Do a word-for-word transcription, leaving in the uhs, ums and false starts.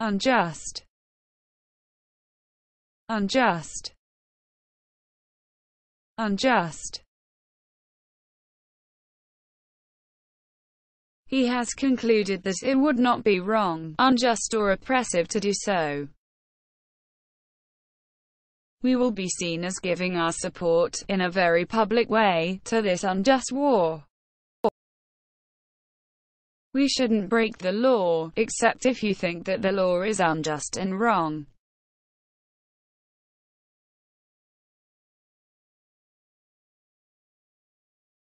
unjust, unjust, unjust. He has concluded that it would not be wrong, unjust or oppressive to do so. We will be seen as giving our support, in a very public way, to this unjust war. We shouldn't break the law, except if you think that the law is unjust and wrong.